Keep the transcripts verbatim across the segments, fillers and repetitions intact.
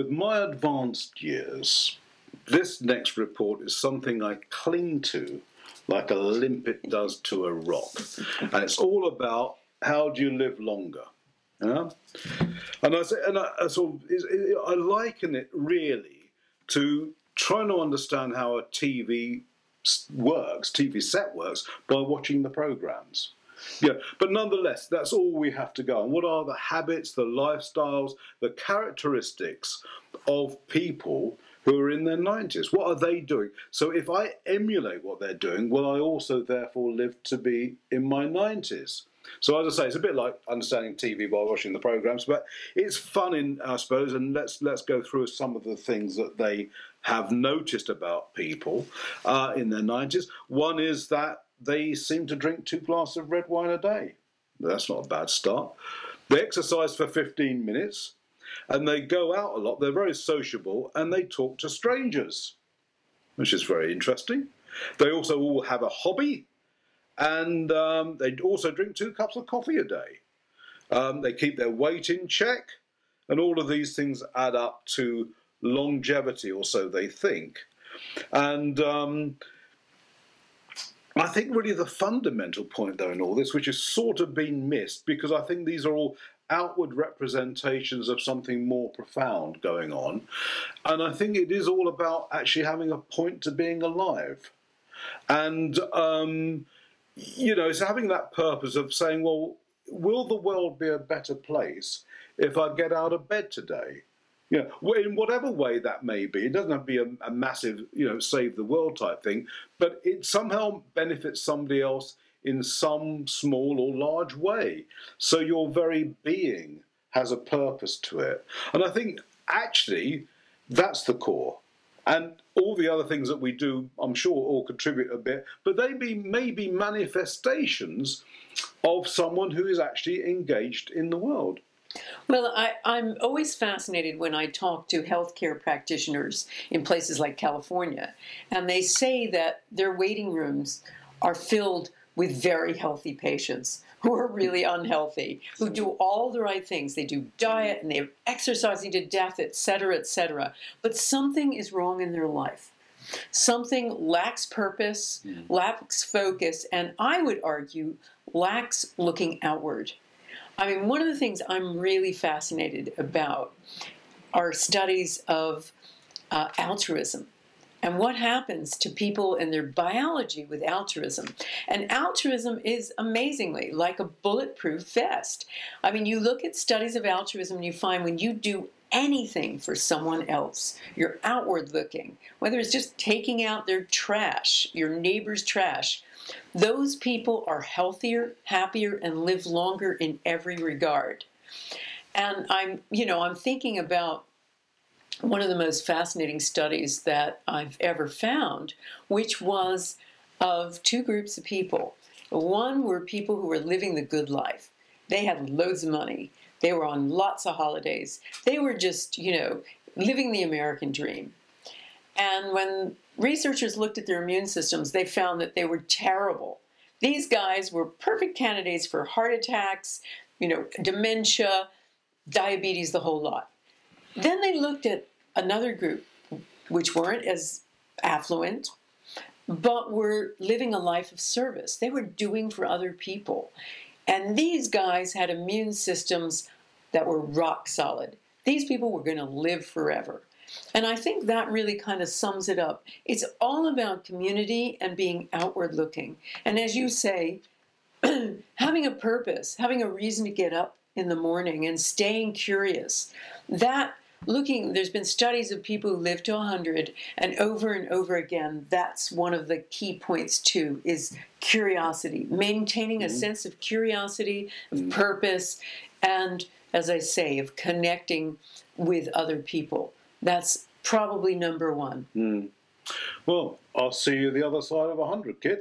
With my advanced years, this next report is something I cling to like a limpet does to a rock. And it's all about how do you live longer? Yeah? And, I, and I, I, sort of, I liken it really to trying to understand how a T V works, T V set works, by watching the programmes. Yeah, but nonetheless, that's all we have to go on. What are the habits, the lifestyles, the characteristics of people who are in their nineties? What are they doing? So if I emulate what they're doing, will I also therefore live to be in my nineties? So as I say, it's a bit like understanding T V by watching the programmes, but it's fun, in, I suppose, and let's, let's go through some of the things that they have noticed about people uh, in their nineties. One is that they seem to drink two glasses of red wine a day. That's not a bad start. They exercise for fifteen minutes, and they go out a lot. They're very sociable, and they talk to strangers, which is very interesting. They also all have a hobby, and um, they also drink two cups of coffee a day. Um, they keep their weight in check, and all of these things add up to longevity, or so they think. And um, I think really the fundamental point, though, in all this, which has sort of been missed, because I think these are all outward representations of something more profound going on, and I think it is all about actually having a point to being alive. And, um, you know, it's having that purpose of saying, well, will the world be a better place if I get out of bed today? You know, in whatever way that may be. It doesn't have to be a, a massive, you know, save the world type thing, but it somehow benefits somebody else in some small or large way. So your very being has a purpose to it. And I think, actually, that's the core. And all the other things that we do, I'm sure, all contribute a bit, but they be, may be manifestations of someone who is actually engaged in the world. Well, I, I'm always fascinated when I talk to healthcare practitioners in places like California, and they say that their waiting rooms are filled with very healthy patients who are really unhealthy, who do all the right things. They do diet, and they're exercising to death, et cetera, et cetera. But something is wrong in their life. Something lacks purpose, yeah. lacks focus, and I would argue lacks looking outward. I mean, one of the things I'm really fascinated about are studies of uh, altruism and what happens to people and their biology with altruism. And altruism is amazingly like a bulletproof vest. I mean, you look at studies of altruism and you find when you do anything for someone else, you're outward looking, whether it's just taking out their trash, your neighbor's trash, those people are healthier, happier, and live longer in every regard. And I'm, you know, I'm thinking about one of the most fascinating studies that I've ever found, which was of two groups of people. One were people who were living the good life. They had loads of money. They were on lots of holidays. They were just, you know, living the American dream. And when researchers looked at their immune systems, they found that they were terrible. These guys were perfect candidates for heart attacks, you know, dementia, diabetes, the whole lot. Then they looked at another group, which weren't as affluent, but were living a life of service. They were doing for other people. And these guys had immune systems that were rock solid. These people were going to live forever. And I think that really kind of sums it up. It's all about community and being outward looking. And as you say, having a purpose, having a reason to get up in the morning and staying curious. That looking, there's been studies of people who live to a hundred, and over and over again, that's one of the key points too, is curiosity, maintaining a mm-hmm. sense of curiosity, of mm-hmm. purpose, and as I say, of connecting with other people. That's probably number one. Mm. Well, I'll see you the other side of a hundred, kid.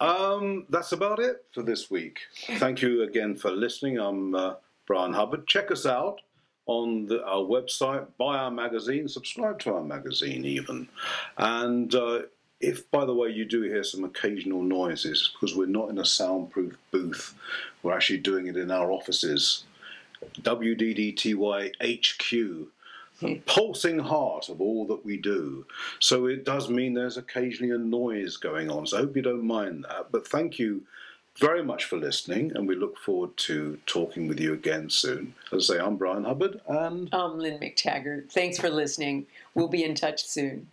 um, that's about it for this week. Thank you again for listening. I'm uh, Brian Hubbard. Check us out on the, our website, buy our magazine, subscribe to our magazine even. And uh, if, by the way, you do hear some occasional noises, because we're not in a soundproof booth, we're actually doing it in our offices. W D D T Y H Q. and pulsing heart of all that we do. So it does mean there's occasionally a noise going on. So I hope you don't mind that. But thank you very much for listening, and we look forward to talking with you again soon. As I say, I'm Brian Hubbard, and I'm Lynne McTaggart. Thanks for listening. We'll be in touch soon.